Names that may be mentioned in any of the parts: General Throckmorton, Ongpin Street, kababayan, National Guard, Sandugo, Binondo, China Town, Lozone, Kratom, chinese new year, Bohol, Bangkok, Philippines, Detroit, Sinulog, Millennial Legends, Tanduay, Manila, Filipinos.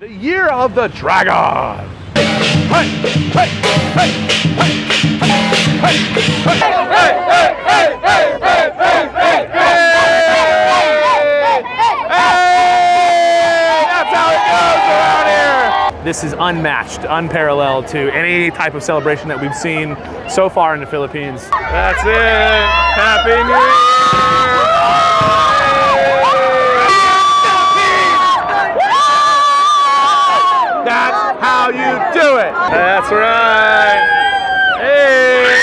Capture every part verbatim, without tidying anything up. The year of the dragon. Hey, hey, hey, hey, hey, hey, hey, hey, hey, hey, hey, hey, hey, hey, hey, that's how it goes around here. This is unmatched, unparalleled to any type of celebration that we've seen so far in the Philippines. That's it. Happy New Year. How you do it? That's right. Hey!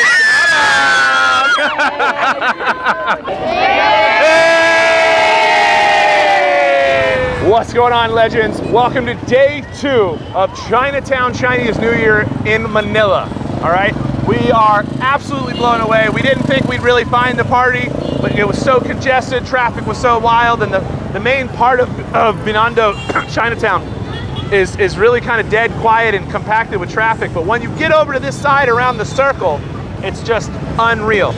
Hey! What's going on, legends? Welcome to day two of Chinatown Chinese New Year in Manila. All right, we are absolutely blown away. We didn't think we'd really find the party, but it was so congested, traffic was so wild, and the, the main part of, of Binondo, Chinatown, Is, is really kind of dead quiet and compacted with traffic, but when you get over to this side around the circle, it's just unreal.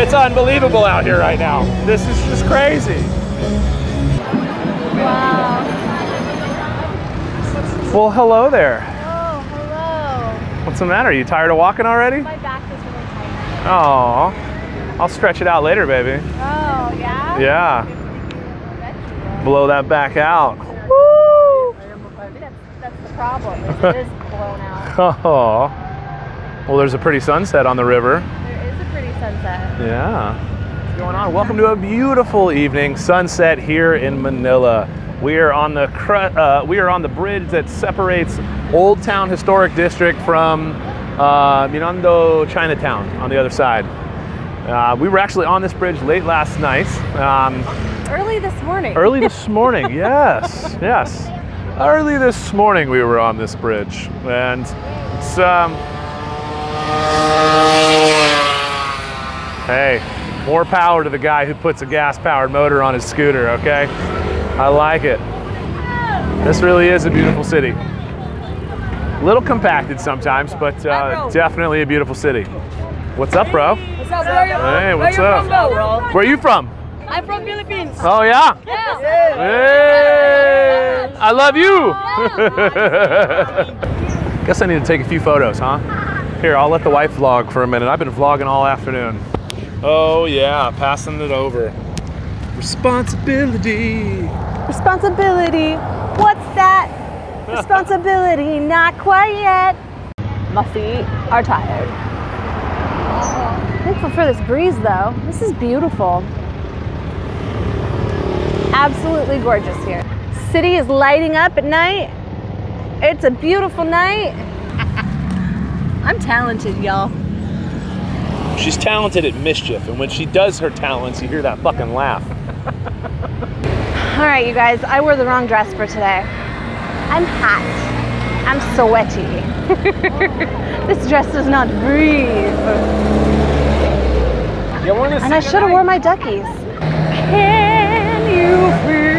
It's unbelievable out here right now. This is just crazy. Wow. Well, hello there. Oh, hello. What's the matter? Are you tired of walking already? My back is really tight. Oh, I'll stretch it out later, baby. Oh, yeah? Yeah. Blow that back out. Problem is it is blown out. Oh, well, there's a pretty sunset on the river. There is a pretty sunset. Yeah. What's going on? Welcome to a beautiful evening sunset here in Manila. We are on the uh, we are on the bridge that separates Old Town Historic District from uh, Binondo Chinatown on the other side. Uh, we were actually on this bridge late last night. Um, early this morning. Early this morning. Yes. Yes. Early this morning we were on this bridge, and it's, um... hey, more power to the guy who puts a gas-powered motor on his scooter, okay? I like it. This really is a beautiful city. A little compacted sometimes, but uh, definitely a beautiful city. What's up, bro? What's up, bro? Hey, what's up? Where are you from? I'm from Philippines. Oh, yeah? Yeah. Hey! I love you! Guess I need to take a few photos, huh? Here, I'll let the wife vlog for a minute. I've been vlogging all afternoon. Oh yeah, passing it over. Responsibility. Responsibility. What's that? Responsibility, not quite yet. My feet are tired. Thankful for this breeze though. This is beautiful. Absolutely gorgeous here. City is lighting up at night. It's a beautiful night. I'm talented, y'all. She's talented at mischief, and when she does her talents, you hear that fucking laugh. All right, you guys, I wore the wrong dress for today. I'm hot. I'm sweaty. This dress does not breathe. You want to and I should have worn my duckies. Can you feel?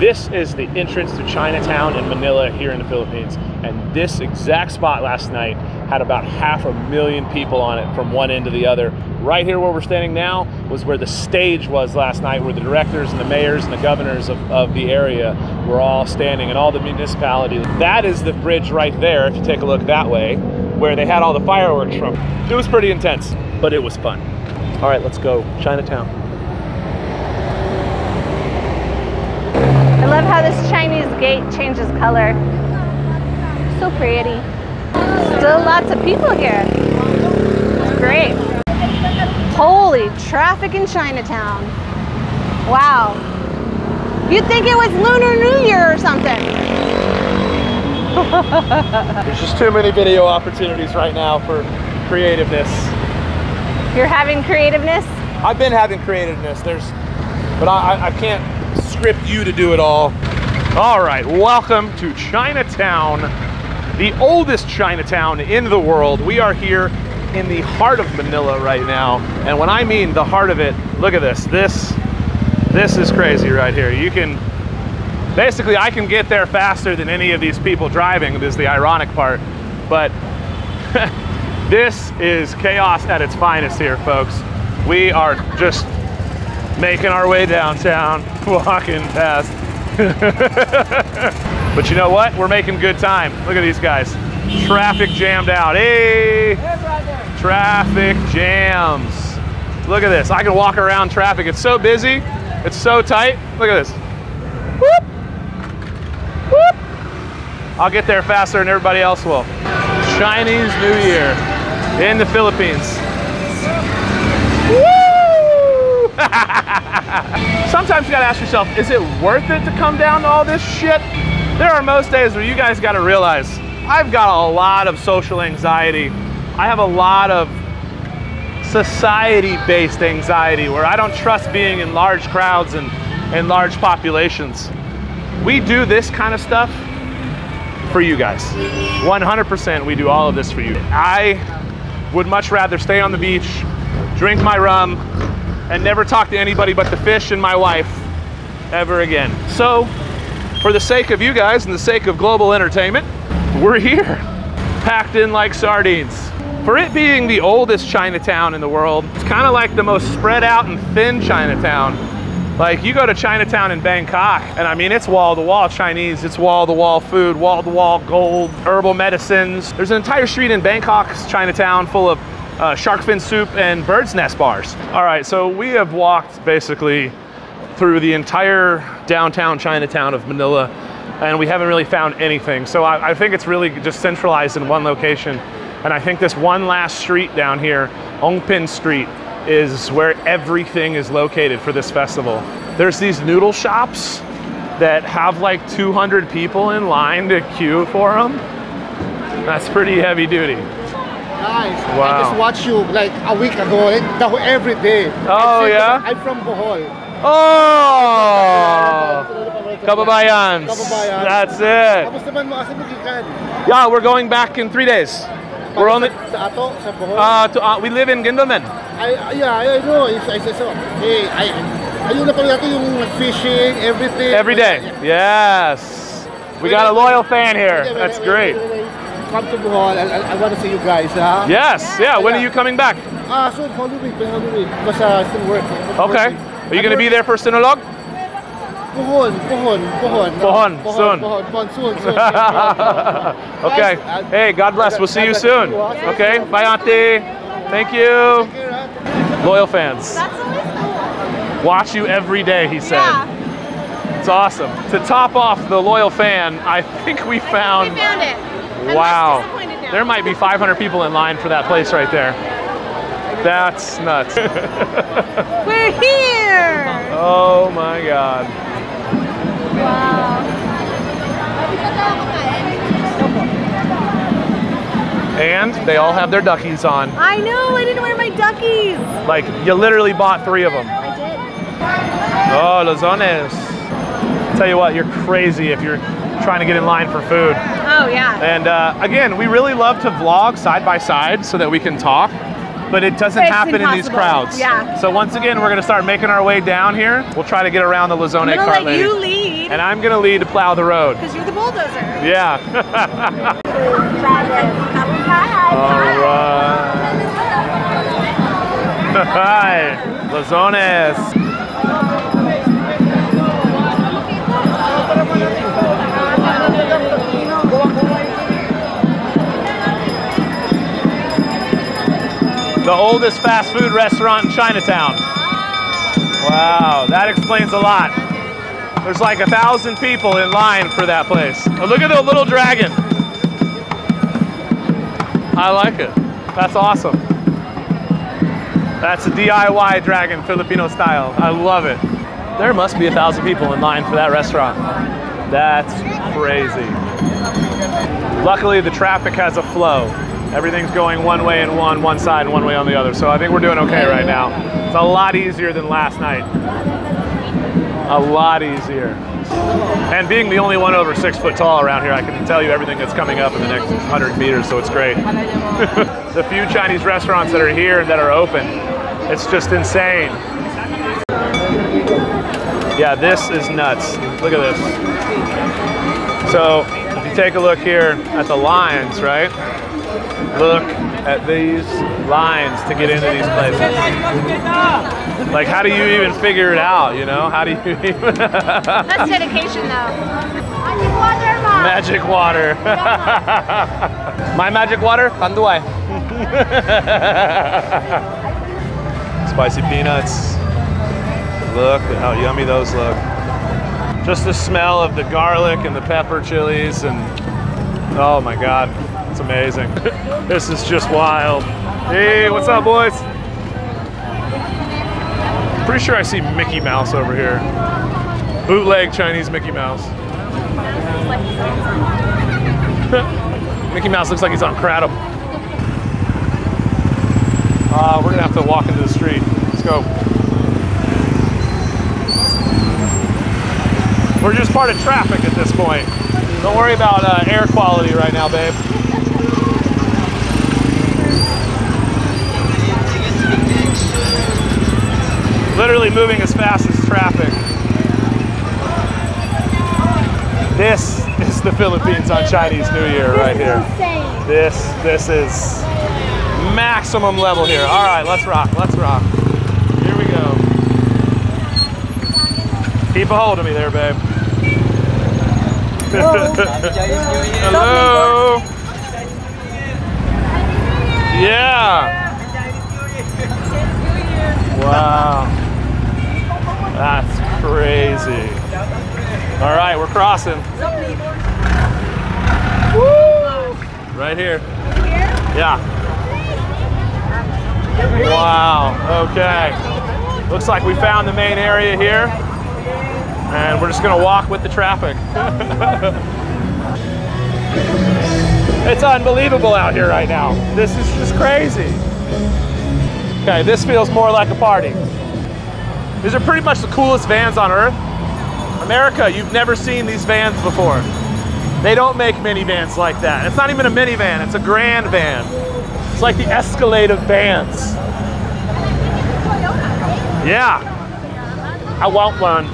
This is the entrance to Chinatown in Manila here in the Philippines, and this exact spot last night had about half a million people on it from one end to the other. Right here where we're standing now was where the stage was last night, where the directors and the mayors and the governors of, of the area were all standing, and all the municipalities. That is the bridge right there, if you take a look that way, where they had all the fireworks from. It was pretty intense, but it was fun. All right, let's go. Chinatown. I love how this Chinese gate changes color. So pretty. Still lots of people here. It's great. Holy traffic in Chinatown. Wow. You'd think it was Lunar New Year or something. There's just too many video opportunities right now for creativeness. You're having creativeness? I've been having creativeness. There's, but I, I can't script you to do it all. All right, welcome to Chinatown, the oldest Chinatown in the world. We are here in the heart of Manila right now, and when I mean the heart of it, look at this. This, this is crazy right here. You can, basically I can get there faster than any of these people driving, is the ironic part, but this is chaos at its finest here, folks. We are just making our way downtown, walking past. But you know what? We're making good time. Look at these guys. Traffic jammed out. Hey! Traffic jams. Look at this. I can walk around traffic. It's so busy. It's so tight. Look at this. Whoop! Whoop! I'll get there faster than everybody else will. Chinese New Year in the Philippines. Woo! Sometimes you gotta ask yourself, is it worth it to come down to all this shit? There are most days where you guys gotta realize, I've got a lot of social anxiety. I have a lot of society-based anxiety where I don't trust being in large crowds and, and large populations. We do this kind of stuff for you guys. one hundred percent we do all of this for you. I would much rather stay on the beach, drink my rum, and never talk to anybody but the fish and my wife ever again. So, for the sake of you guys and the sake of global entertainment, we're here, packed in like sardines. For it being the oldest Chinatown in the world, it's kind of like the most spread out and thin Chinatown. Like, you go to Chinatown in Bangkok, and I mean, it's wall-to-wall Chinese, it's wall-to-wall food, wall-to-wall gold, herbal medicines. There's an entire street in Bangkok's Chinatown full of uh, shark fin soup and bird's nest bars. All right, so we have walked basically through the entire downtown Chinatown of Manila, and we haven't really found anything. So I, I think it's really just centralized in one location. And I think this one last street down here, Ongpin Street, is where everything is located for this festival. There's these noodle shops that have like two hundred people in line to queue for them. That's pretty heavy duty. Nice. Wow. I just watched you like a week ago, every day. Oh, yeah? I'm from Bohol. Oh! Kababayans. That's it. Yeah, we're going back in three days. We're only. Uh, to, uh, we live in Gindelman. I, yeah, I know. It's, it's, it's, hey, I, I fishing, everything. Every day. Yes. We got a loyal fan here. That's great. Come to Bohol. I, I, I want to see you guys. Huh? Yes. Yeah. When are you coming back? Ah, soon. How do we? How do we? Because I still work. Okay. Are you going to be there for Sinulog? Bohol, Bohol, Bohol. Bohol, soon. Bohol, Bohol, soon, soon. Okay. Hey, God bless. We'll see you soon. Okay. Bye, Auntie. Thank you. Loyal fans. Watch you every day, he said. It's awesome. To top off the loyal fan, I think we found... Wow. There might be five hundred people in line for that place right there. That's nuts. We're here! Oh my God. Wow. And they all have their duckies on. I know, I didn't wear my duckies. Like, you literally bought three of them. I did. Oh, lasanes. I'll tell you what, you're crazy if you're trying to get in line for food. Oh, yeah. And uh, again, we really love to vlog side by side so that we can talk. But it doesn't it's happen impossible. in these crowds. Yeah. So once again, we're gonna start making our way down here. We'll try to get around the Lozone cart let lady. You lead. And I'm gonna lead to plow the road. Because you're the bulldozer. Yeah. All right. Hi, Lozones. The oldest fast food restaurant in Chinatown. Wow, that explains a lot. There's like a thousand people in line for that place. Oh, look at the little dragon. I like it. That's awesome. That's a D I Y dragon, Filipino style. I love it. There must be a thousand people in line for that restaurant. That's crazy. Luckily, the traffic has a flow. Everything's going one way and one, one side and one way on the other. So I think we're doing okay right now. It's a lot easier than last night. A lot easier. And being the only one over six foot tall around here, I can tell you everything that's coming up in the next hundred meters, so it's great. The few Chinese restaurants that are here that are open, it's just insane. Yeah, this is nuts. Look at this. So if you take a look here at the lines, right? Look at these lines to get into these places. Like, how do you even figure it out, you know? How do you even... That's dedication, though. Magic water, Mom. Magic water. My magic water? Tanduay. Spicy peanuts. Look at how yummy those look. Just the smell of the garlic and the pepper chilies and... Oh my God. It's amazing. This is just wild. Hey, what's up, boys? Pretty sure I see Mickey Mouse over here. Bootleg Chinese Mickey Mouse. Mickey Mouse looks like he's on Kratom. Uh, we're gonna have to walk into the street. Let's go. We're just part of traffic at this point. Don't worry about uh, air quality right now, babe. Literally moving as fast as traffic. This is the Philippines on Chinese New Year right here. This, this is maximum level here. All right, let's rock, let's rock. Here we go. Keep a hold of me there, babe. Hello. Yeah. Wow. That's crazy. All right, we're crossing. Woo! Right here. Yeah. Wow. Okay. Looks like we found the main area here. And we're just gonna walk with the traffic. It's unbelievable out here right now. This is just crazy. Okay, this feels more like a party. These are pretty much the coolest vans on earth. America, you've never seen these vans before. They don't make minivans like that. It's not even a minivan, it's a grand van. It's like the Escalade of vans. Yeah. I want one.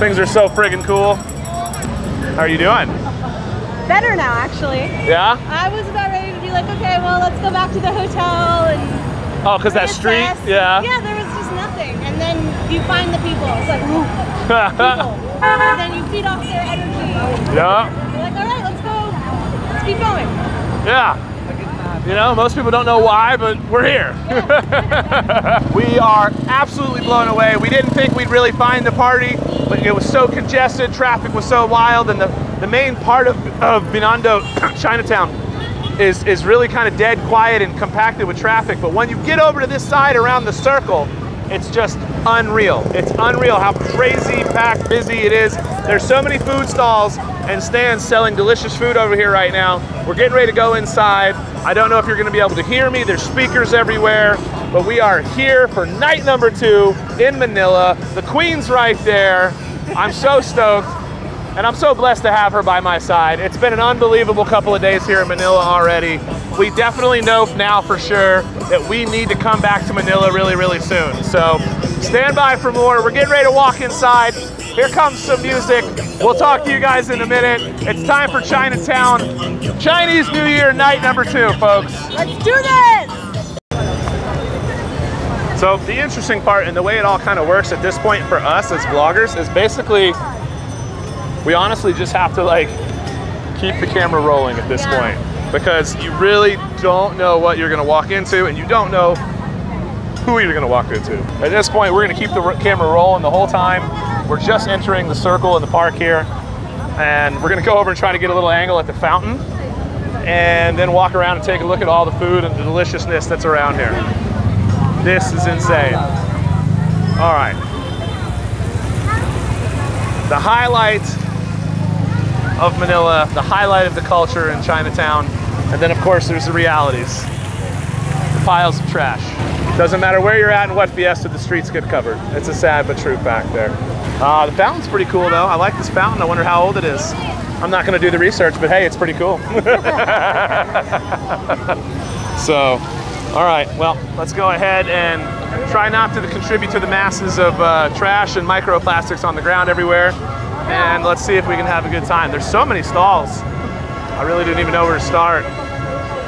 Things are so friggin' cool. How are you doing? Better now, actually. Yeah? I was about ready to be like, okay, well, let's go back to the hotel and... Oh, because that street? Fast. Yeah. Yeah, there was just nothing. And then you find the people. It's like, ooh, people. And then you feed off their energy. Yeah. You're like, all right, let's go. Let's keep going. Yeah. You know, most people don't know why, but we're here. Yeah. We are absolutely blown away. We didn't think we'd really find the party. But it was so congested, traffic was so wild, and the, the main part of, of Binondo, Chinatown, is, is really kind of dead quiet and compacted with traffic. But when you get over to this side around the circle, it's just unreal. It's unreal how crazy, packed, busy it is. There's so many food stalls and stands selling delicious food over here right now. We're getting ready to go inside. I don't know if you're gonna be able to hear me. There's speakers everywhere. But we are here for night number two in Manila. The Queen's right there. I'm so stoked, and I'm so blessed to have her by my side. It's been an unbelievable couple of days here in Manila already. We definitely know now for sure that we need to come back to Manila really, really soon. So stand by for more. We're getting ready to walk inside. Here comes some music. We'll talk to you guys in a minute. It's time for Chinatown. Chinese New Year night number two, folks. Let's do this! So the interesting part and the way it all kind of works at this point for us as vloggers is basically we honestly just have to like keep the camera rolling at this point because you really don't know what you're gonna walk into and you don't know who you're gonna walk into. At this point, we're gonna keep the camera rolling the whole time. We're just entering the circle of the park here and we're gonna go over and try to get a little angle at the fountain and then walk around and take a look at all the food and the deliciousness that's around here. This is insane. All right. The highlight of Manila, the highlight of the culture in Chinatown, and then of course there's the realities. The piles of trash. Doesn't matter where you're at and what fiesta, the streets get covered. It's a sad but true fact there. Uh, the fountain's pretty cool though. I like this fountain. I wonder how old it is. I'm not gonna do the research, but hey, it's pretty cool. So. All right, well, let's go ahead and try not to contribute to the masses of uh, trash and microplastics on the ground everywhere. And let's see if we can have a good time. There's so many stalls. I really didn't even know where to start.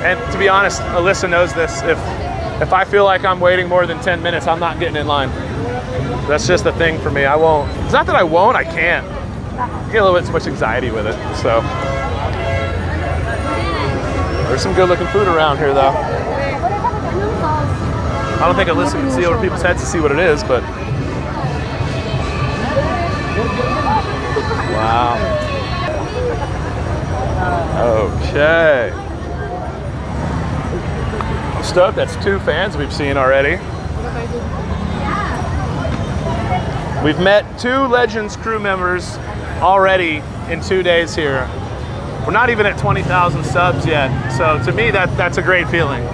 And to be honest, Alyssa knows this. If if I feel like I'm waiting more than ten minutes, I'm not getting in line. That's just the thing for me. I won't. It's not that I won't. I can't. I get a little bit too much anxiety with it. So there's some good looking food around here, though. I don't think Alyssa can see over people's heads to see what it is, but wow. Okay. I'm stoked. That's two fans we've seen already. We've met two Legends crew members already in two days here. We're not even at twenty thousand subs yet. So to me, that that's a great feeling.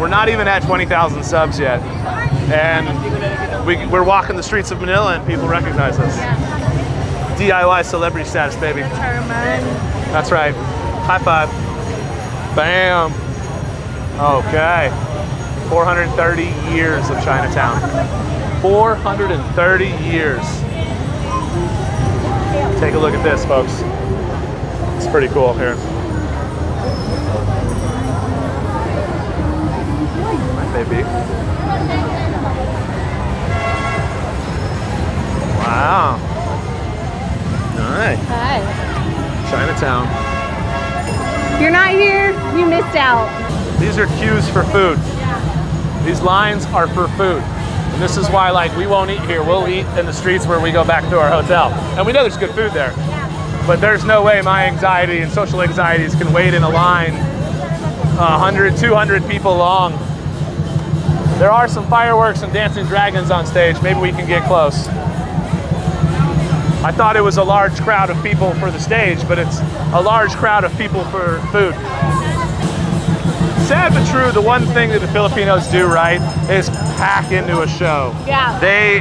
We're not even at twenty thousand subs yet. And we, we're walking the streets of Manila and people recognize us. D I Y celebrity status, baby. That's right. High five. Bam. Okay. four hundred thirty years of Chinatown. four hundred thirty years. Take a look at this, folks. It's pretty cool here. Might they be? Wow. Nice. Hi. Chinatown. If you're not here, you missed out. These are queues for food. These lines are for food. And this is why, like, we won't eat here. We'll eat in the streets where we go back to our hotel. And we know there's good food there. But there's no way my anxiety and social anxieties can wait in a line one hundred, two hundred people long. There are some fireworks and dancing dragons on stage. Maybe we can get close. I thought it was a large crowd of people for the stage, but it's a large crowd of people for food. Sad but true, the one thing that the Filipinos do right is pack into a show. Yeah. They,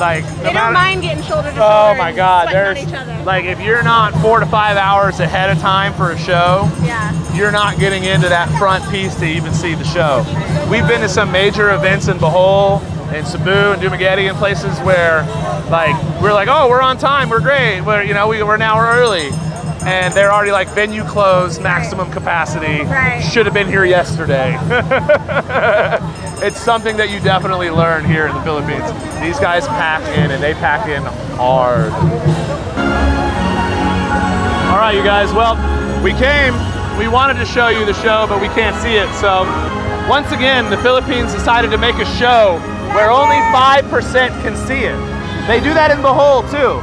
like... They don't mind getting shoulder to shoulder. Oh my God. There's, like, if you're not four to five hours ahead of time for a show, yeah, you're not getting into that front piece to even see the show. We've been to some major events in Bohol, in Cebu, and Dumaguete, and places where, like, we're like, oh, we're on time, we're great, we're, you know, we, we're an hour early. And they're already like, venue closed, maximum capacity, right. Should have been here yesterday. It's something that you definitely learn here in the Philippines. These guys pack in, and they pack in hard. All right, you guys, well, we came, we wanted to show you the show, but we can't see it. So once again, the Philippines decided to make a show where only five percent can see it. They do that in Bohol too.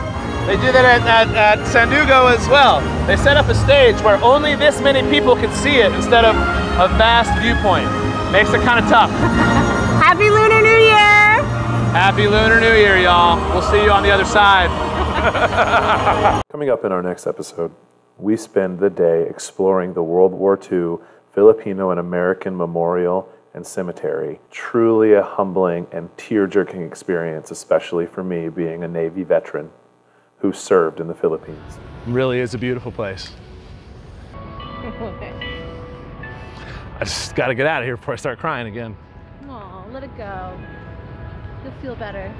They do that at, at, at Sandugo as well. They set up a stage where only this many people can see it instead of a vast viewpoint. Makes it kind of tough. Happy Lunar New Year! Happy Lunar New Year, y'all. We'll see you on the other side. Coming up in our next episode, we spend the day exploring the World War Two Filipino and American Memorial and Cemetery. Truly a humbling and tear-jerking experience, especially for me being a Navy veteran who served in the Philippines. It really is a beautiful place. I just gotta get out of here before I start crying again. Aw, let it go. You'll feel better.